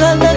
Lalala.